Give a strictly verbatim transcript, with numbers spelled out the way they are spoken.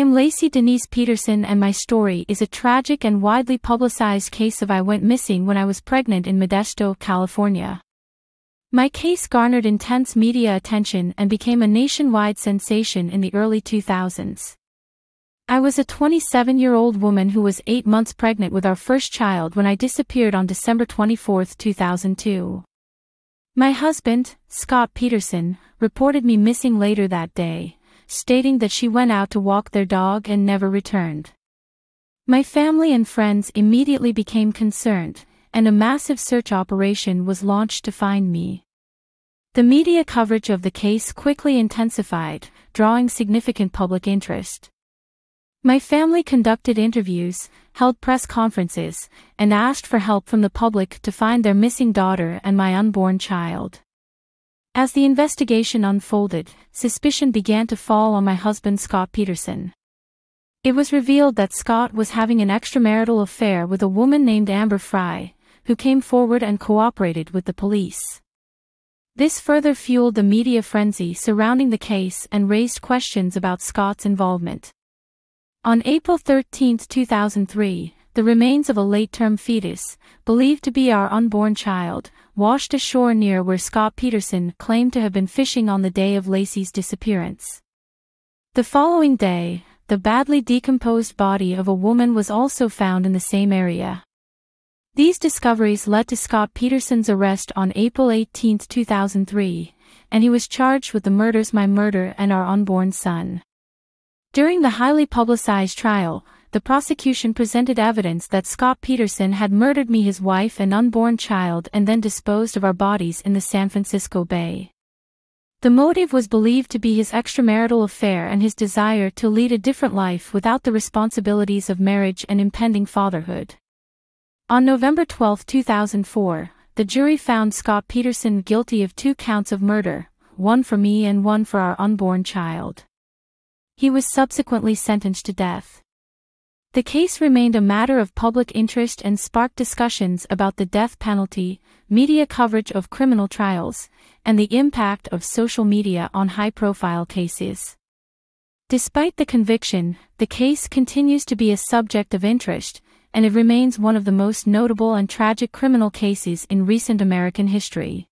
am Laci Denise Peterson, and my story is a tragic and widely publicized case of I went missing when I was pregnant in Modesto, California. My case garnered intense media attention and became a nationwide sensation in the early two thousands. I was a twenty-seven-year-old woman who was eight months pregnant with our first child when I disappeared on December twenty-fourth two thousand two. My husband, Scott Peterson, reported me missing later that day, stating that she went out to walk their dog and never returned. My family and friends immediately became concerned, and a massive search operation was launched to find me. The media coverage of the case quickly intensified, drawing significant public interest. My family conducted interviews, held press conferences, and asked for help from the public to find their missing daughter and my unborn child. As the investigation unfolded, suspicion began to fall on my husband Scott Peterson. It was revealed that Scott was having an extramarital affair with a woman named Amber Fry, who came forward and cooperated with the police. This further fueled the media frenzy surrounding the case and raised questions about Scott's involvement. On April thirteenth two thousand three, the remains of a late-term fetus, believed to be our unborn child, washed ashore near where Scott Peterson claimed to have been fishing on the day of Laci's disappearance. The following day, the badly decomposed body of a woman was also found in the same area. These discoveries led to Scott Peterson's arrest on April eighteenth two thousand three, and he was charged with the murders my murder and our unborn son. During the highly publicized trial, the prosecution presented evidence that Scott Peterson had murdered me, his wife, and unborn child, and then disposed of our bodies in the San Francisco Bay. The motive was believed to be his extramarital affair and his desire to lead a different life without the responsibilities of marriage and impending fatherhood. On November twelfth two thousand four, the jury found Scott Peterson guilty of two counts of murder, one for me and one for our unborn child. He was subsequently sentenced to death. The case remained a matter of public interest and sparked discussions about the death penalty, media coverage of criminal trials, and the impact of social media on high-profile cases. Despite the conviction, the case continues to be a subject of interest, and it remains one of the most notable and tragic criminal cases in recent American history.